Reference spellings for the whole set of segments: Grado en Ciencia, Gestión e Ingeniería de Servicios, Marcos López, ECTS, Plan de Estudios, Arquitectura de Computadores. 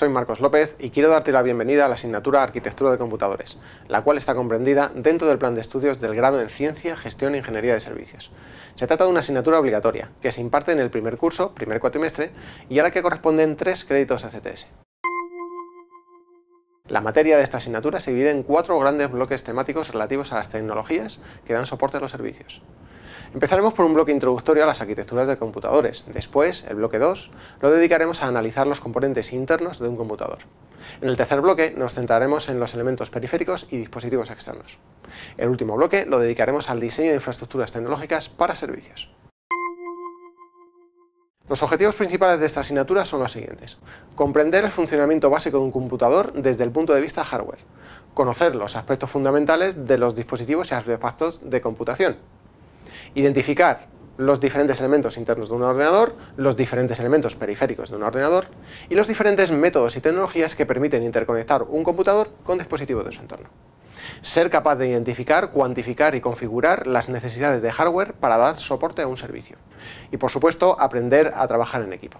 soy Marcos López y quiero darte la bienvenida a la asignatura Arquitectura de Computadores, la cual está comprendida dentro del Plan de Estudios del Grado en Ciencia, Gestión e Ingeniería de Servicios. Se trata de una asignatura obligatoria, que se imparte en el primer curso, primer cuatrimestre, y a la que corresponden 3 créditos ECTS. La materia de esta asignatura se divide en 4 grandes bloques temáticos relativos a las tecnologías que dan soporte a los servicios. Empezaremos por un bloque introductorio a las arquitecturas de computadores. Después, el bloque 2, lo dedicaremos a analizar los componentes internos de un computador. En el tercer bloque nos centraremos en los elementos periféricos y dispositivos externos. El último bloque lo dedicaremos al diseño de infraestructuras tecnológicas para servicios. Los objetivos principales de esta asignatura son los siguientes: comprender el funcionamiento básico de un computador desde el punto de vista hardware, conocer los aspectos fundamentales de los dispositivos y artefactos de computación, identificar los diferentes elementos internos de un ordenador, los diferentes elementos periféricos de un ordenador y los diferentes métodos y tecnologías que permiten interconectar un computador con dispositivos de su entorno. Ser capaz de identificar, cuantificar y configurar las necesidades de hardware para dar soporte a un servicio. Y por supuesto, aprender a trabajar en equipo.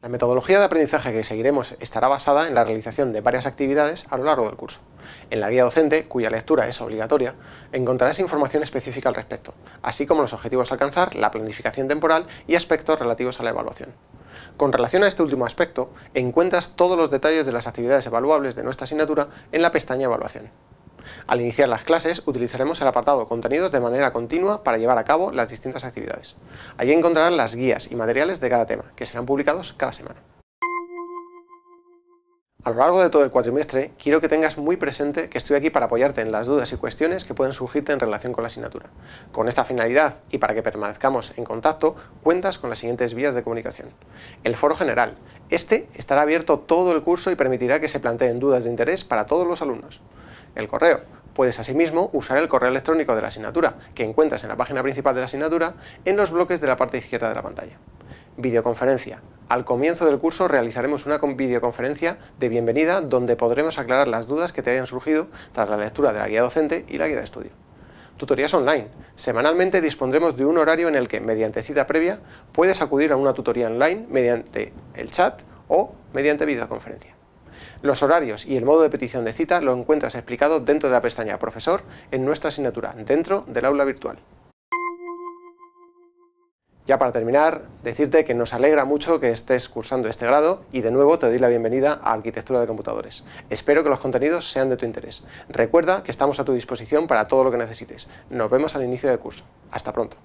La metodología de aprendizaje que seguiremos estará basada en la realización de varias actividades a lo largo del curso. En la guía docente, cuya lectura es obligatoria, encontrarás información específica al respecto, así como los objetivos a alcanzar, la planificación temporal y aspectos relativos a la evaluación. Con relación a este último aspecto, encuentras todos los detalles de las actividades evaluables de nuestra asignatura en la pestaña Evaluación. Al iniciar las clases, utilizaremos el apartado Contenidos de manera continua para llevar a cabo las distintas actividades. Allí encontrarás las guías y materiales de cada tema, que serán publicados cada semana. A lo largo de todo el cuatrimestre, quiero que tengas muy presente que estoy aquí para apoyarte en las dudas y cuestiones que pueden surgirte en relación con la asignatura. Con esta finalidad y para que permanezcamos en contacto, cuentas con las siguientes vías de comunicación. El foro general. Este estará abierto todo el curso y permitirá que se planteen dudas de interés para todos los alumnos. El correo. Puedes asimismo usar el correo electrónico de la asignatura, que encuentras en la página principal de la asignatura, en los bloques de la parte izquierda de la pantalla. Videoconferencia. Al comienzo del curso realizaremos una videoconferencia de bienvenida donde podremos aclarar las dudas que te hayan surgido tras la lectura de la guía docente y la guía de estudio. Tutorías online. Semanalmente dispondremos de un horario en el que, mediante cita previa, puedes acudir a una tutoría online mediante el chat o mediante videoconferencia. Los horarios y el modo de petición de cita lo encuentras explicado dentro de la pestaña Profesor en nuestra asignatura, dentro del aula virtual. Ya para terminar, decirte que nos alegra mucho que estés cursando este grado y de nuevo te doy la bienvenida a Arquitectura de Computadores. Espero que los contenidos sean de tu interés. Recuerda que estamos a tu disposición para todo lo que necesites. Nos vemos al inicio del curso. Hasta pronto.